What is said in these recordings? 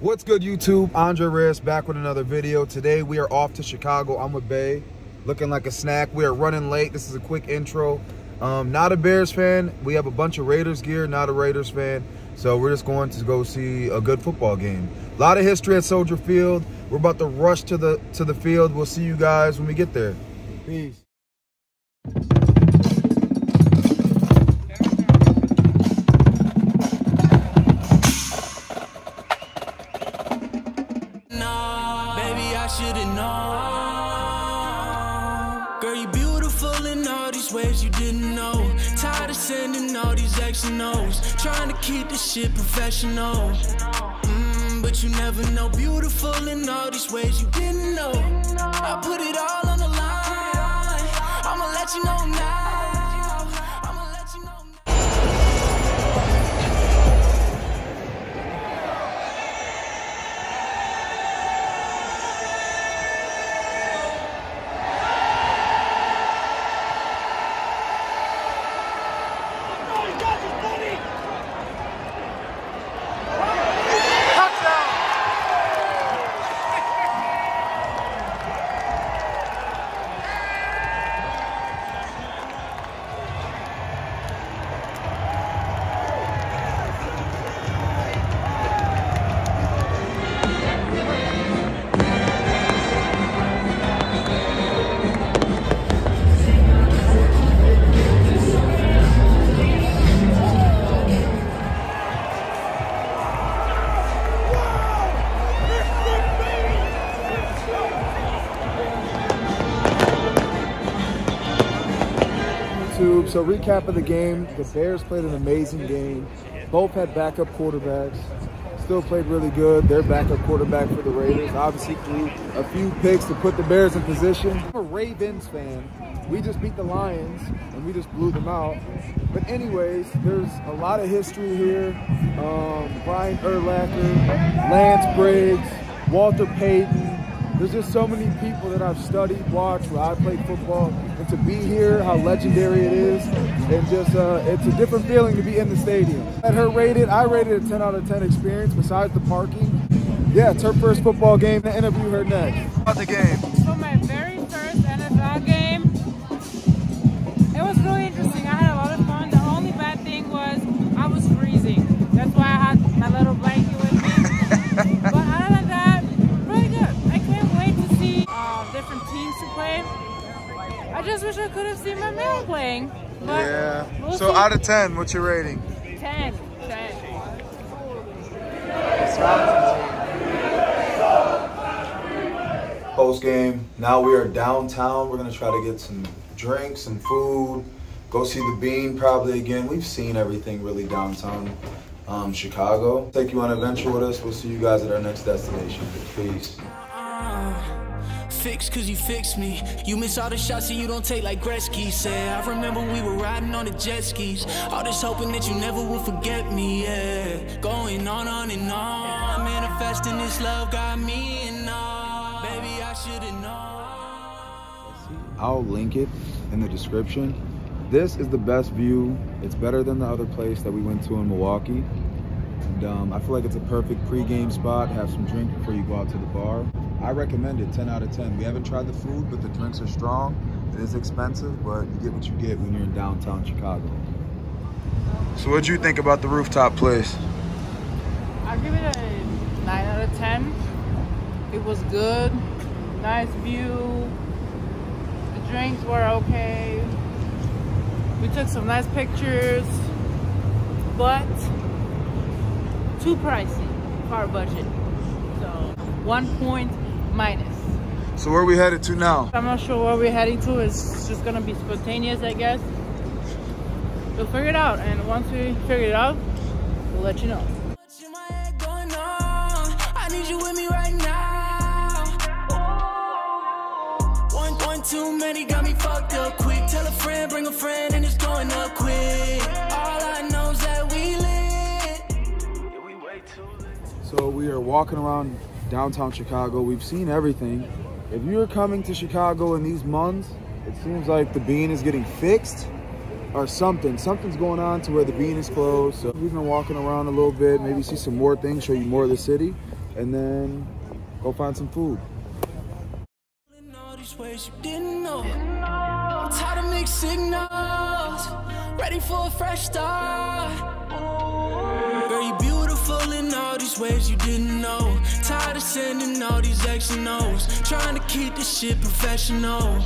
What's good, YouTube? Andre Reyes back with another video. Today we are off to Chicago. I'm with Bay, looking like a snack. We are running late. This is a quick intro. Not a Bears fan. We have a bunch of Raiders gear, not a Raiders fan. So we're just going to go see a good football game. A lot of history at Soldier Field. We're about to rush to the field. We'll see you guys when we get there. Peace. Trying to keep this shit professional, but you never know. Beautiful in all these ways you didn't know. I put it all on the line. I'ma let you know now. I'ma let you know . So recap of the game, the Bears played an amazing game. Both had backup quarterbacks, still played really good. Their backup quarterback for the Raiders obviously threw a few picks to put the Bears in position. I'm a Ravens fan. We just beat the Lions and we just blew them out. But anyways, there's a lot of history here. Brian Urlacher, Lance Briggs, Walter Payton. There's just so many people that I've studied, watched, where I played football, and to be here, how legendary it is, and just it's a different feeling to be in the stadium. At her rated, I rated a 10 out of 10 experience besides the parking. Yeah, it's her first football game. I interview her next. About the game. So my very first NFL game, it was really interesting. I had a lot of fun. The only bad thing was I was freezing. That's why I had my little blanket with me. But other than that, I just wish I could have seen my man playing. But yeah. We'll so see. Out of 10, what's your rating? 10. 10. Post game. Now we are downtown. We're gonna try to get some drinks, some food. Go see the Bean probably again. We've seen everything really downtown Chicago. Take you on an adventure with us. We'll see you guys at our next destination. Peace. Fix cause you fixed me. You miss all the shots that you don't take like Gretzky said. I remember we were riding on the jet skis, all this hoping that you never would forget me, yeah. Going on and on, manifesting this love got me and all. Baby, I should've known. I'll link it in the description. This is the best view. It's better than the other place that we went to in Milwaukee. And I feel like it's a perfect pregame spot. Have some drink before you go out to the bar. I recommend it, 10 out of 10. We haven't tried the food, but the drinks are strong. It is expensive, but you get what you get when you're in downtown Chicago. So what'd you think about the rooftop place? I give it a 9 out of 10. It was good, nice view. The drinks were okay. We took some nice pictures, but too pricey for our budget, so 1 point minus. So where are we headed to now? I'm not sure where we're heading to. It's just gonna be spontaneous, I guess. We'll figure it out, and once we figure it out, we'll let you know. I need you with me right now. One too many got me fucked up quick. Tell a friend, bring a friend, and it's going up quick. All I know is that we live. So we are walking around downtown Chicago. We've seen everything. If you're coming to Chicago in these months, it seems like the Bean is getting fixed or something. Something's going on to where the Bean is closed. So we've been walking around a little bit, maybe see some more things, show you more of the city. and then go find some food. I'm tired of mixed signals, ready for a fresh start. Girl, you beautiful in all these ways you didn't know. Tired of sending all these X and O's, trying to keep this shit professional.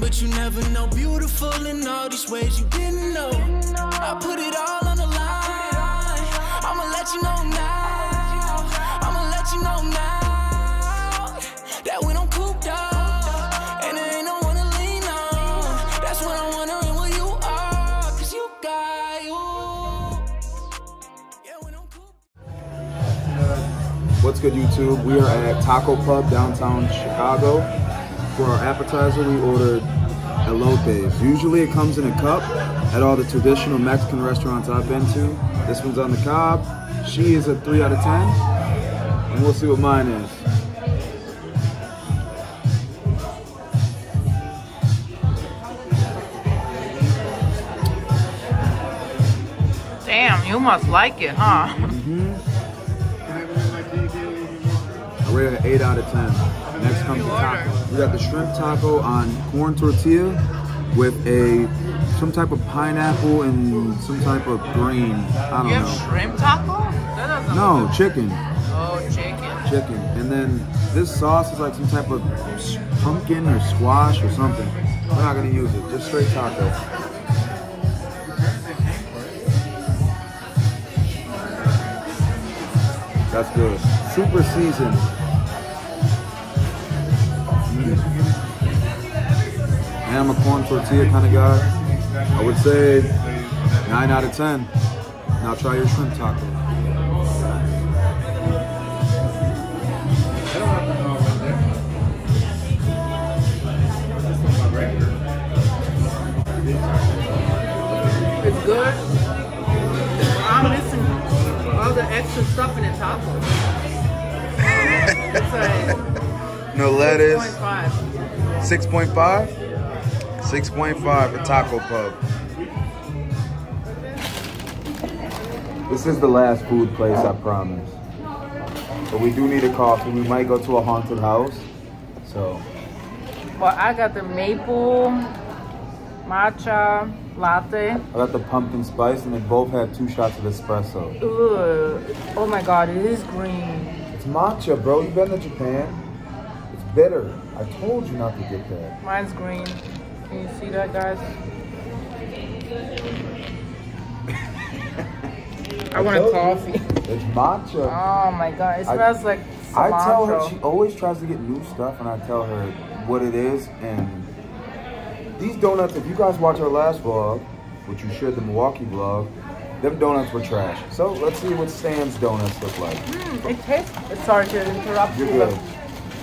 But you never know, beautiful in all these ways you didn't know. I put it all on the line. I'ma let you know now. I'ma let you know now that we don't coop dog. What's good, YouTube? We are at Taco Pub, downtown Chicago. For our appetizer, we ordered elotes. Usually it comes in a cup at all the traditional Mexican restaurants I've been to. This one's on the cob. She is a 3 out of 10. And we'll see what mine is. Damn, you must like it, huh? Mm-hmm. Rated an 8 out of 10. Next comes the taco. We got the shrimp taco on corn tortilla with some type of pineapple and some type of green. I don't know. You have shrimp taco? That doesn't look good. Chicken. Oh, chicken. Chicken. And then this sauce is like some type of pumpkin or squash or something. We're not going to use it. Just straight taco. That's good. Super seasoned. And I'm a corn tortilla kind of guy. I would say 9 out of 10. Now try your shrimp taco. It's good. I'm missing all the extra stuff in the taco. No lettuce. 6.5. 6.5 for Taco Pub. This is the last food place, I promise. But we do need a coffee. We might go to a haunted house. So. Well, I got the maple matcha latte. I got the pumpkin spice, and they both had 2 shots of espresso. Ugh. Oh my God, it is green. It's matcha, bro. You've been to Japan. It's bitter. I told you not to get that. Mine's green. Can you see that, guys? I want a coffee. It's matcha. Oh my God. It smells like cilantro. I tell her, she always tries to get new stuff, and I tell her what it is. And these donuts, if you guys watch our last vlog, which you shared, the Milwaukee vlog, them donuts were trash. So let's see what Sam's donuts look like. It tastes, sorry to interrupt you, but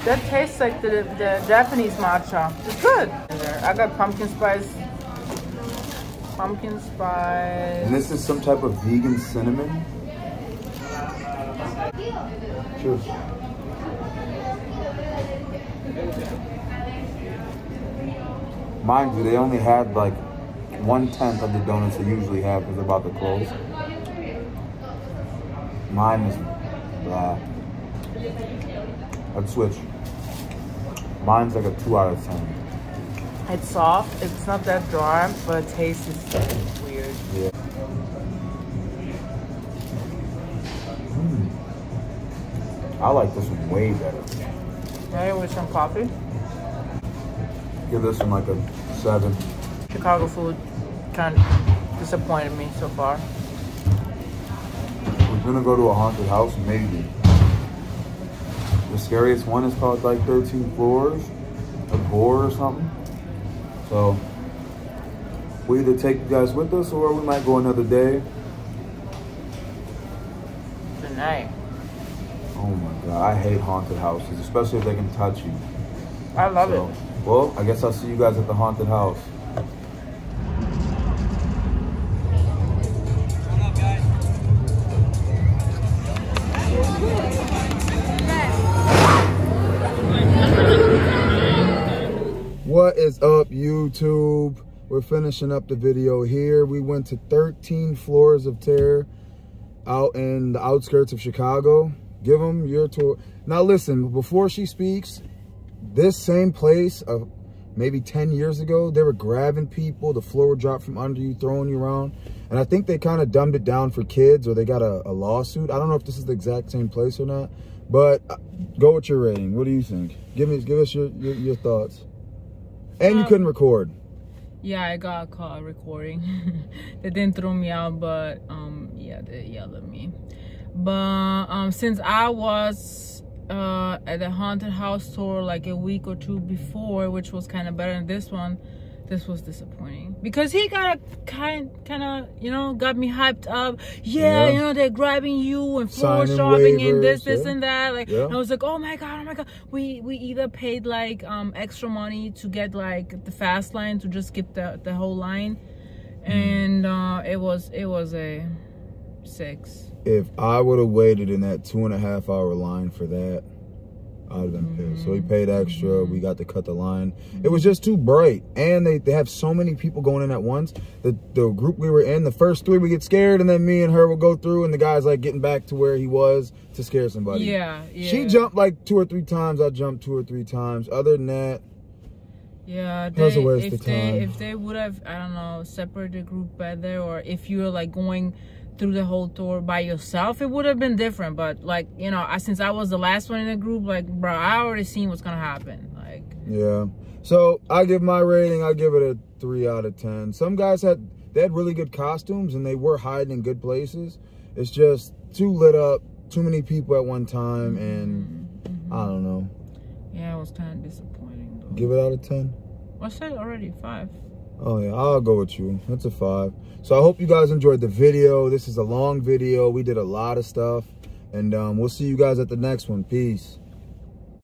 that tastes like the Japanese matcha. It's good. I got pumpkin spice. Pumpkin spice. And this is some type of vegan cinnamon. Cheers. Mind you, they only had like 1/10 of the donuts they usually have because they're about to close. Mine is blah. I'd switch. Mine's like a 2 out of 10. It's soft. It's not that dry, but it tastes weird. Yeah. I like this one way better. Now you with some coffee? Give this one like a 7. Chicago food kind of disappointed me so far. We're gonna go to a haunted house, maybe. The scariest one is called like 13 floors of horror or something. So we either take you guys with us or we might go another day. Tonight. Oh my God, I hate haunted houses, especially if they can touch you. I love it. Well, I guess I'll see you guys at the haunted house. What is up, YouTube? We're finishing up the video here. We went to 13 Floors of Terror out in the outskirts of Chicago. Give them your tour. Now listen, before she speaks, this same place of maybe 10 years ago, they were grabbing people. The floor would drop from under you, throwing you around. And I think they kind of dumbed it down for kids, or they got a lawsuit. I don't know if this is the exact same place or not, but go with your rating. What do you think? Give us your thoughts. And you couldn't record. Yeah, I got caught recording. They didn't throw me out, but yeah, they yelled at me. But since I was at the haunted house tour like a week or two before, which was kind of better than this one, this was disappointing because he got a kind of, you know, got me hyped up. Yeah, you know, they're grabbing you and floor shopping and this and that. Like, and I was like, oh my god, we either paid like extra money to get like the fast line to just skip the whole line, and it was a 6. If I would have waited in that 2.5 hour line for that, I'd have been pissed. So we paid extra. We got to cut the line. It was just too bright, and they have so many people going in at once. The group we were in, the first 3 we get scared, and then me and her will go through, and the guy's like getting back to where he was to scare somebody. Yeah, yeah. She jumped like 2 or 3 times. I jumped 2 or 3 times. Other than that, yeah, if they would have, I don't know, separated the group better, or if you were like going through the whole tour by yourself, it would have been different. But like, you know, since I was the last one in the group, like, bro, I already seen what's gonna happen. Like, yeah. So I give my rating. I give it a 3 out of 10. Some guys had really good costumes, and they were hiding in good places. It's just too lit up, too many people at one time, and I don't know. Yeah, it was kind of disappointing though. Give it out of 10. I said already 5. Oh yeah, I'll go with you. That's a 5. So I hope you guys enjoyed the video. This is a long video. We did a lot of stuff. And we'll see you guys at the next one. Peace.